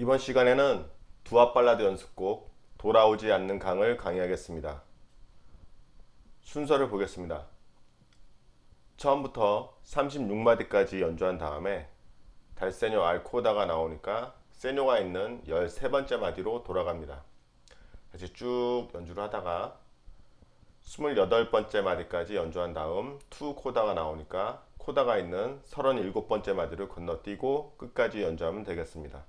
이번 시간에는 두왑발라드 연습곡 돌아오지 않는 강을 강의하겠습니다. 순서를 보겠습니다. 처음부터 36마디까지 연주한 다음에 달세뇨 알코다가 나오니까 세뇨가 있는 13번째 마디로 돌아갑니다. 다시 쭉 연주를 하다가 28번째 마디까지 연주한 다음 투코다가 나오니까 코다가 있는 37번째 마디를 건너뛰고 끝까지 연주하면 되겠습니다.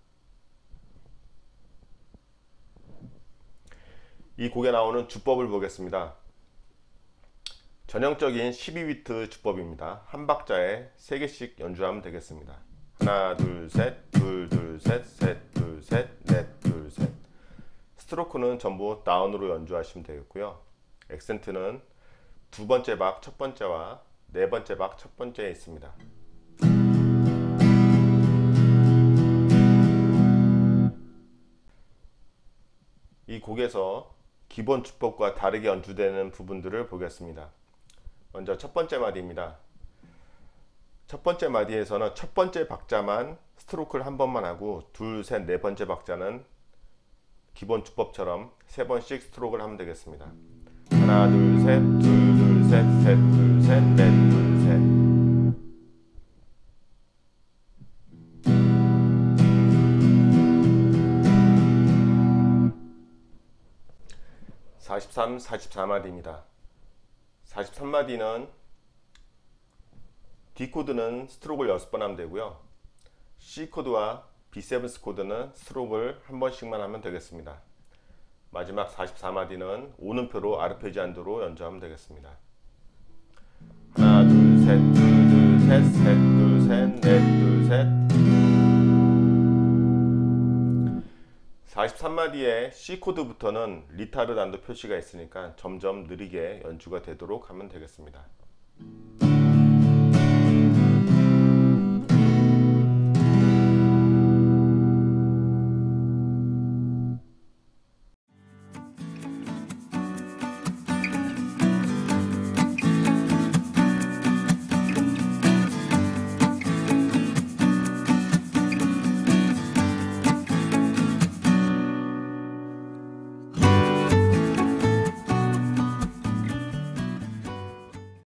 이 곡에 나오는 주법을 보겠습니다. 전형적인 12비트 주법입니다. 한 박자에 3개씩 연주하면 되겠습니다. 하나, 둘, 셋, 둘, 둘, 셋, 셋, 둘, 셋, 넷, 둘, 셋. 스트로크는 전부 다운으로 연주하시면 되겠고요. 액센트는 두 번째 박 첫 번째와 네 번째 박 첫 번째에 있습니다. 이 곡에서 기본 주법과 다르게 연주되는 부분들을 보겠습니다. 먼저 첫 번째 마디입니다. 첫 번째 마디에서는 첫 번째 박자만 스트로크를 한 번만 하고 둘, 셋, 네 번째 박자는 기본 주법처럼 세 번씩 스트로크를 하면 되겠습니다. 하나, 둘, 셋, 둘, 둘, 셋, 셋, 둘, 셋, 넷, 둘, 셋. (43) 44마디입니다. 43마디는 D코드는 스트로크를 6번 하면 되고요. C코드와 B7th 코드는 스트로크를 한 번씩만 하면 되겠습니다. 마지막 44마디는 오음표로 아르페지안도로 연주하면 되겠습니다. 하나, 둘, 셋, 둘, 둘, 셋, 셋, 둘, 셋, 넷, 둘, 셋. 43마디의 C코드부터는 리타르단도 표시가 있으니까 점점 느리게 연주가 되도록 하면 되겠습니다.